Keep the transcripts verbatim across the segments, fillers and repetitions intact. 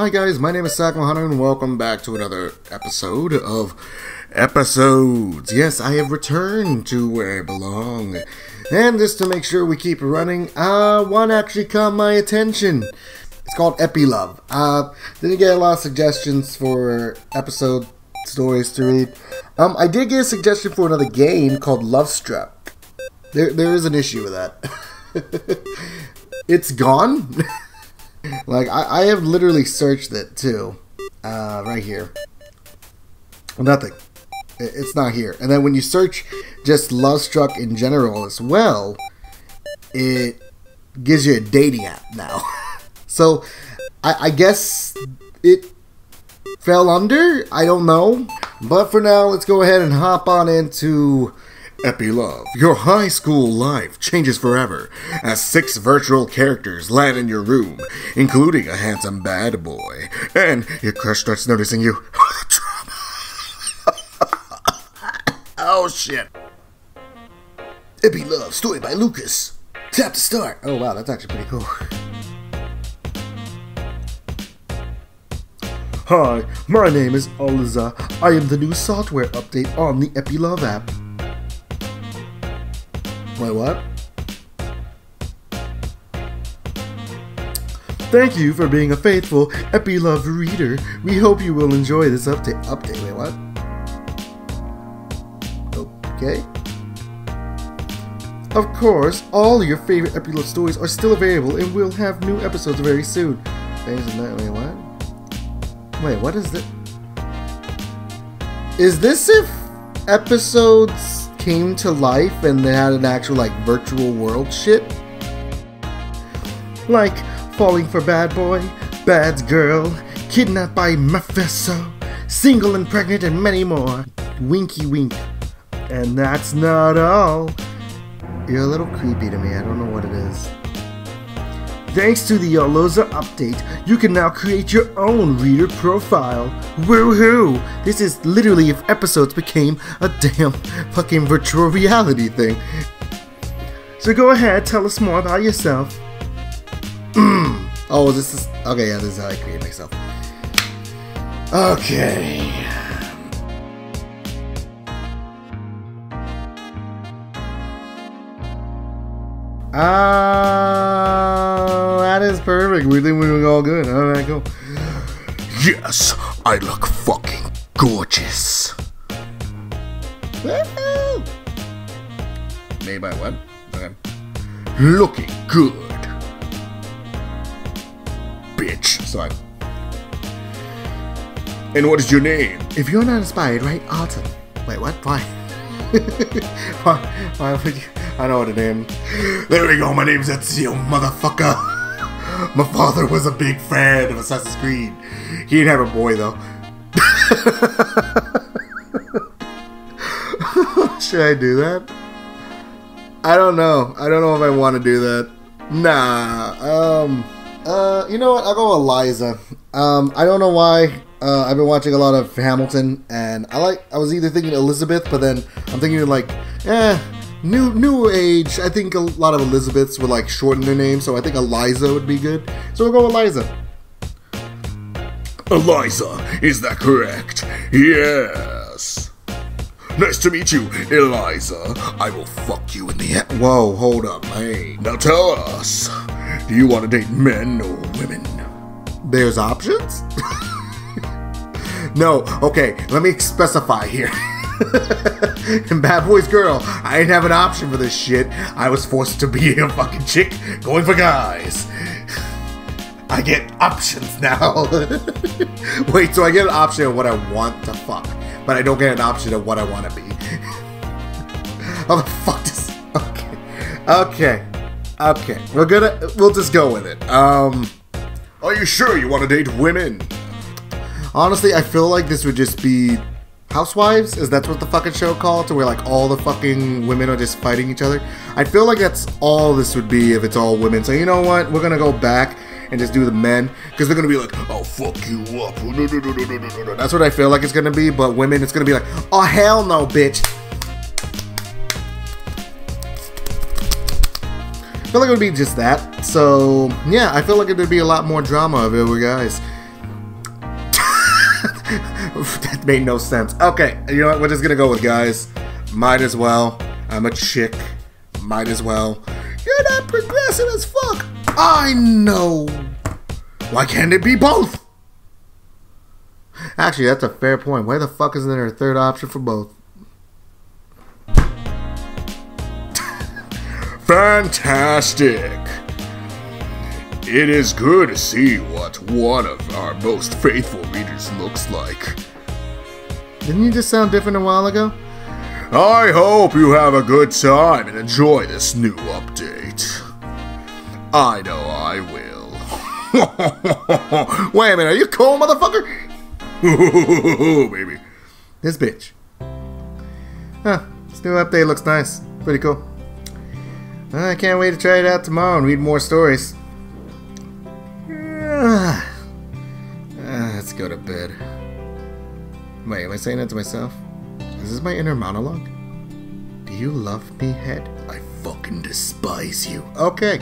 Hi guys, my name is CycloneHunter and welcome back to another episode of Episodes. Yes, I have returned to where I belong. And just to make sure we keep running, uh, one actually caught my attention. It's called Epilove. Uh, didn't get a lot of suggestions for episode stories to read. Um, I did get a suggestion for another game called Love Strap. There, there is an issue with that. It's gone? Like, I, I have literally searched it, too. Uh, right here. Nothing. It, it's not here. And then when you search just Love Struck in general as well, it gives you a dating app now. So, I, I guess it fell under? I don't know. But for now, let's go ahead and hop on into Epilove. Your high school life changes forever as six virtual characters land in your room, including a handsome bad boy, and your crush starts noticing you. Oh, the drama! Oh shit! Epilove, story by Lucas. Tap to start. Oh wow, that's actually pretty cool. Hi, my name is Aliza. I am the new software update on the Epilove app. Wait, what? Thank you for being a faithful Epilove reader. We hope you will enjoy this update. Update, wait, what? Okay. Of course, all your favorite Epilove stories are still available and we'll have new episodes very soon. Thanks for that, wait, what? Wait, what is this? Is this if episodes came to life and they had an actual like virtual world shit? Like falling for bad boy, bad girl, kidnapped by mafeso, single and pregnant and many more. Winky wink. And that's not all. You're a little creepy to me, I don't know what it is. Thanks to the Yoloza update, you can now create your own reader profile. Woohoo! This is literally if episodes became a damn fucking virtual reality thing. So go ahead, tell us more about yourself. Mm. Oh, this is... Okay, yeah, this is how I create myself. Okay... Ah, uh, that is perfect. We think we were all good. All right, cool. Yes, I look fucking gorgeous. Woohoo! Made by what? Okay. Looking good, bitch. Sorry. And what is your name? If you're not inspired, right, Autumn? Wait, what? Why? why? Why would you? I know what a name. There we go, my name's Ezio, motherfucker. My father was a big fan of Assassin's Creed. He didn't have a boy, though. Should I do that? I don't know. I don't know if I want to do that. Nah. Um. Uh. You know what? I'll go with Aliza. Um. I don't know why. Uh, I've been watching a lot of Hamilton, and I like. I was either thinking Elizabeth, but then I'm thinking like, eh. New new age, I think a lot of Elizabeths would like shorten their name, so I think Aliza would be good. So we'll go with Aliza. Aliza, is that correct? Yes. Nice to meet you, Aliza. I will fuck you in the ass. Whoa, hold up. Hey, now tell us, do you want to date men or women? There's options? No, okay, let me specify here. In Bad Boys Girl, I didn't have an option for this shit. I was forced to be a fucking chick going for guys. I get options now. Wait, so I get an option of what I want to fuck, but I don't get an option of what I want to be. How the fuck does... Okay. Okay. Okay. We're gonna... We'll just go with it. Um... Are you sure you want to date women? Honestly, I feel like this would just be... Housewives? Is that what the fucking show called? To where like all the fucking women are just fighting each other? I feel like that's all this would be if it's all women. So you know what? We're gonna go back and just do the men. Because they're gonna be like, oh fuck you up. That's what I feel like it's gonna be. But women, it's gonna be like, oh hell no bitch. I feel like it would be just that. So yeah, I feel like it would be a lot more drama if it were guys. That made no sense. Okay, you know what? We're just gonna go with guys. Might as well. I'm a chick. Might as well. You're not progressive as fuck. I know. Why can't it be both? Actually, that's a fair point. Why the fuck isn't there a third option for both? Fantastic. It is good to see what one of our most faithful readers looks like. Didn't you just sound different a while ago? I hope you have a good time and enjoy this new update. I know I will. Wait a minute, are you cool, motherfucker? Baby. This bitch. Huh, this new update looks nice. Pretty cool. I can't wait to try it out tomorrow and read more stories. Uh, let's go to bed. Wait, am I saying that to myself? Is this my inner monologue? Do you love me, head? I fucking despise you. Okay.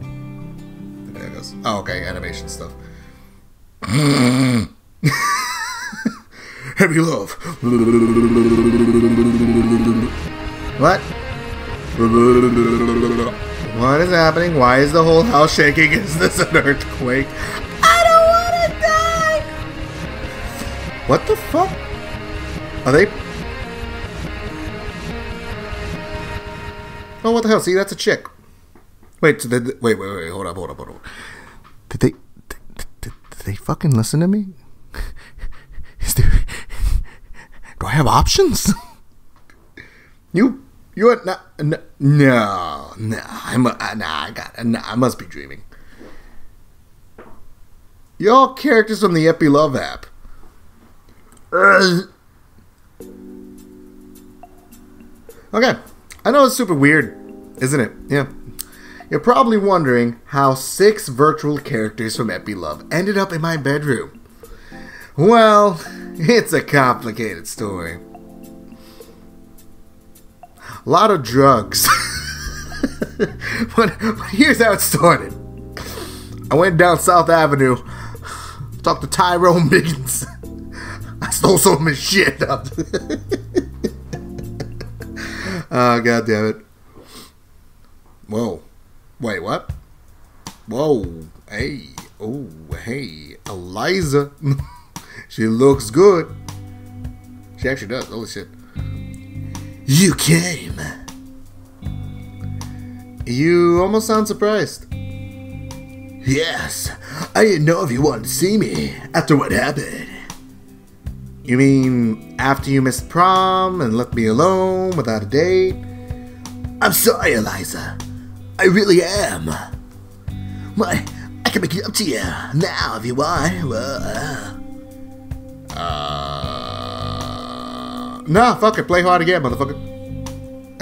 There it goes. Oh, okay, animation stuff. Heavy love. What? What is happening? Why is the whole house shaking? Is this an earthquake? I don't want to die! What the fuck? Are they? Oh, what the hell? See, that's a chick. Wait, so did they... wait, wait, wait. Hold up, hold up, hold up. Did they? Did, did, did they fucking listen to me? Is there? Do I have options? You, you are not. No, no. no I'm. A, nah, I got. Nah, I must be dreaming. Y'all characters from the Epilove app. Ugh. Okay, I know it's super weird, isn't it? Yeah. You're probably wondering how six virtual characters from Epilove ended up in my bedroom. Well, it's a complicated story. A lot of drugs. But here's how it started. I went down South Avenue, talked to Tyrone Biggins. I stole some of his shit up. Oh, God damn it. Whoa. Wait, what? Whoa. Hey. Oh, hey. Aliza. She looks good. She actually does. Holy shit. You came. You almost sound surprised. Yes. I didn't know if you wanted to see me after what happened. You mean after you missed prom and left me alone without a date? I'm sorry, Eliza. I really am. Why, I can make it up to you now if you want. Uh, uh, nah, fuck it. Play hard again, motherfucker.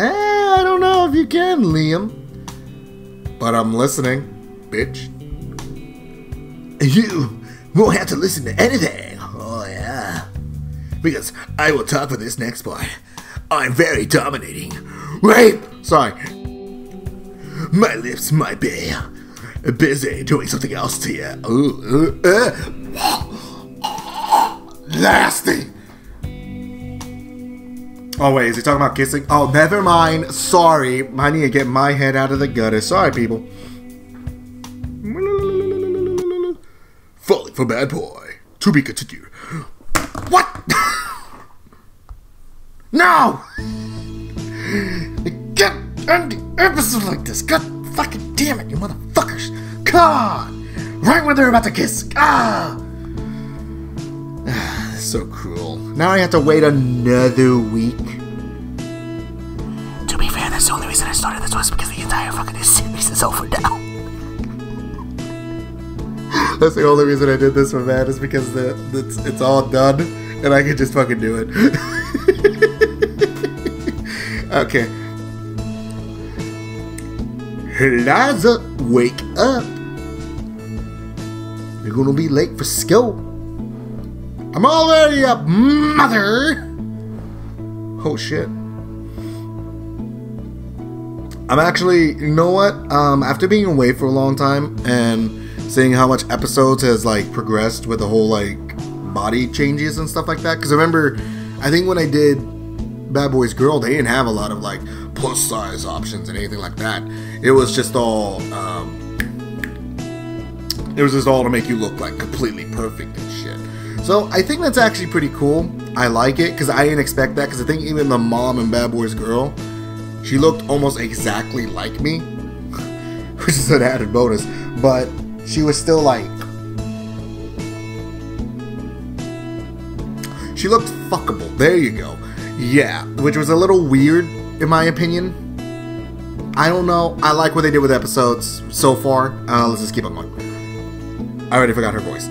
Eh, I don't know if you can, Liam. But I'm listening, bitch. You won't have to listen to anything. Oh, yeah. Because I will talk for this next part. I'm very dominating. Rape! Sorry. My lips might be busy doing something else to you. Ooh, uh, uh. Nasty! Oh, wait, is he talking about kissing? Oh, never mind. Sorry. I need to get my head out of the gutter. Sorry, people. Falling for bad boy. To be continued. What? No! You can't end the episode like this. God fucking damn it, you motherfuckers. God! Right when they're about to kiss. Ah! That's so cruel. Now I have to wait another week. To be fair, that's the only reason I started this was because the entire fucking series is over now. That's the only reason I did this one, man, is because the, it's, it's all done and I can just fucking do it. Okay. Eliza, wake up. You're gonna be late for school. I'm already up, mother. Oh, shit. I'm actually, you know what? Um, after being away for a long time and seeing how much episodes has, like, progressed with the whole, like, body changes and stuff like that. Because I remember, I think when I did Bad Boys Girl, they didn't have a lot of like plus size options and anything like that. It was just all, um, it was just all to make you look like completely perfect and shit. So I think that's actually pretty cool. I like it because I didn't expect that. Because I think even the mom in Bad Boys Girl, she looked almost exactly like me, which is an added bonus. But she was still like, she looked fuckable. There you go. Yeah, which was a little weird in my opinion. I don't know. I like what they did with episodes so far. Uh, let's just keep on going. I already forgot her voice.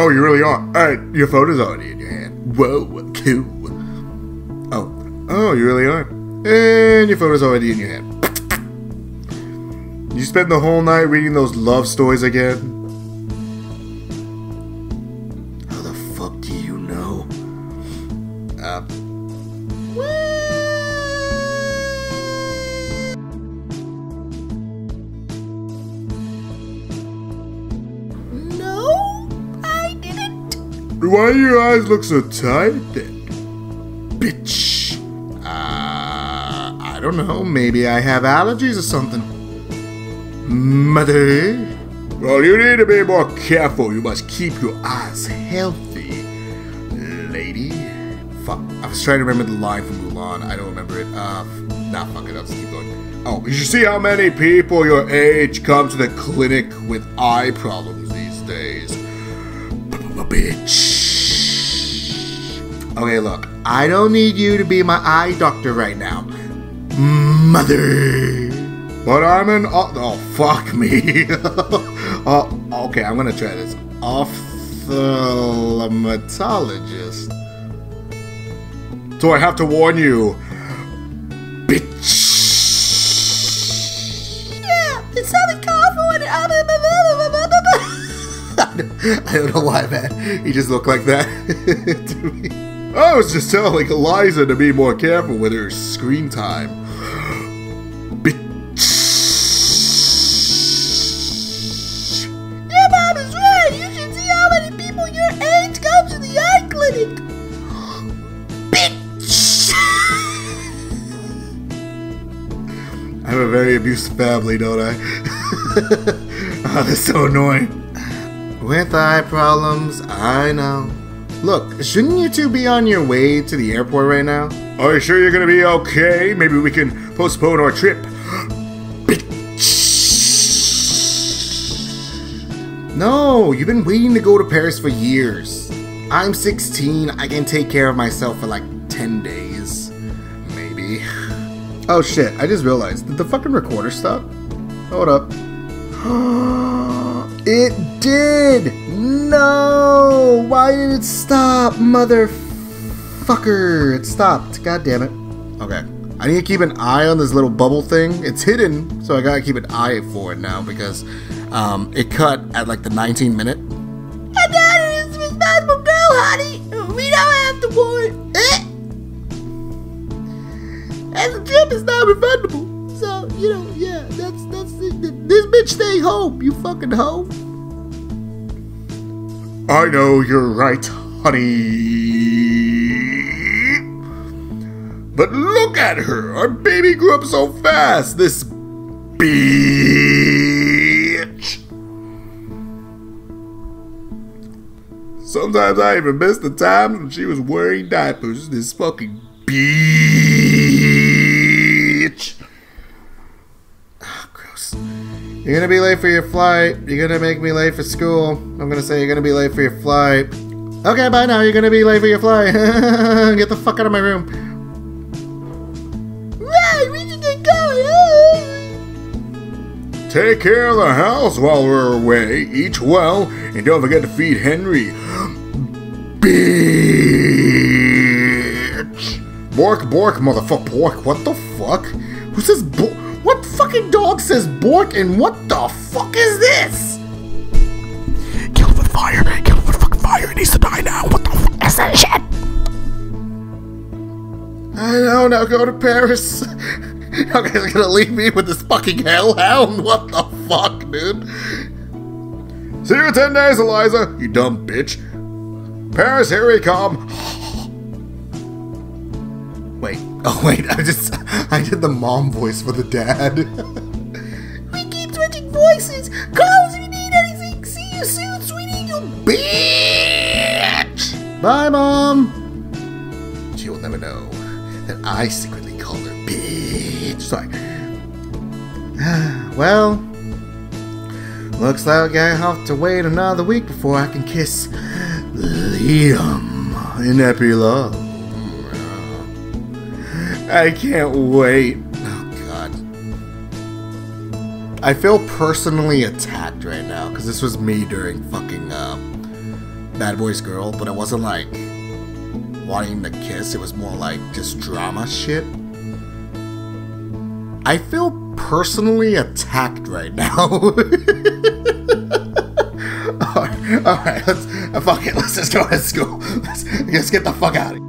Oh, you really are. Alright, your phone is already in your hand. Whoa, cool. Oh, oh, you really are. And your phone is already in your hand. You spend the whole night reading those love stories again? How the fuck do you know? Uh... Why do your eyes look so tired then? Bitch. Uh, I don't know. Maybe I have allergies or something. Mother? Well, you need to be more careful. You must keep your eyes healthy, lady. Fuck. I was trying to remember the line from Mulan. I don't remember it. Uh, nah, fuck it. I'll just keep going. Oh, you see how many people your age come to the clinic with eye problems these days? Bitch. Okay, look. I don't need you to be my eye doctor right now. Mother. But I'm an... Oh, oh fuck me. Oh, okay, I'm going to try this. Ophthalmatologist. So I have to warn you. Bitch. Yeah, it's Southern California. I'm in the... I don't know why, man. He just looked like that to me. I was just telling Aliza to be more careful with her screen time. Bitch. Your mom is right. You should see how many people your age come to the eye clinic. Bitch. I have a very abusive family, don't I? Oh, that's so annoying. With eye problems, I know. Look, shouldn't you two be on your way to the airport right now? Are you sure you're gonna be okay? Maybe we can postpone our trip. No, you've been waiting to go to Paris for years. I'm sixteen, I can take care of myself for like ten days. Maybe. Oh shit, I just realized. Did the fucking recorder stop? Hold up. It did! No! Why did it stop, motherfucker? It stopped. God damn it. Okay. I need to keep an eye on this little bubble thing. It's hidden, so I gotta keep an eye for it now because um, it cut at like the nineteenth minute. And that is responsible, girl, honey. We don't have to warn. Eh? And the trip is not refundable. So, you know, yeah, that's, that's, it. This bitch stay home, you fucking hoe. I know you're right, honey. But look at her, our baby grew up so fast, this bitch. Sometimes I even miss the times when she was wearing diapers, this fucking bitch. You're gonna be late for your flight. You're gonna make me late for school. I'm gonna say you're gonna be late for your flight. Okay, bye now. You're gonna be late for your flight. Get the fuck out of my room. Right, we should get going. Take care of the house while we're away. Eat well, and don't forget to feed Henry. Bitch. Bork, bork, motherfucker, bork. What the fuck? Who says bork? What fucking dog says bork and what the fuck is this? Kill him with fire! Kill him with fucking fire! He needs to die now! What the fuck is that shit? I don't know, go to Paris. How guys are gonna leave me with this fucking hellhound? What the fuck, dude? See you in ten days, Aliza, you dumb bitch. Paris, here we come. Wait, oh wait, I just, I did the mom voice for the dad. We keep switching voices. Call us if you need anything. See you soon, sweetie, you bitch. Bye, Mom. She will never know that I secretly call her bitch. Sorry. Well, looks like I have to wait another week before I can kiss Liam in Epilove. I can't wait. Oh, God. I feel personally attacked right now, because this was me during fucking uh, Bad Boys Girl, but it wasn't like wanting to kiss. It was more like just drama shit. I feel personally attacked right now. Alright, all right, let's, fuck it, let's just go to school. Let's, let's get the fuck out of here.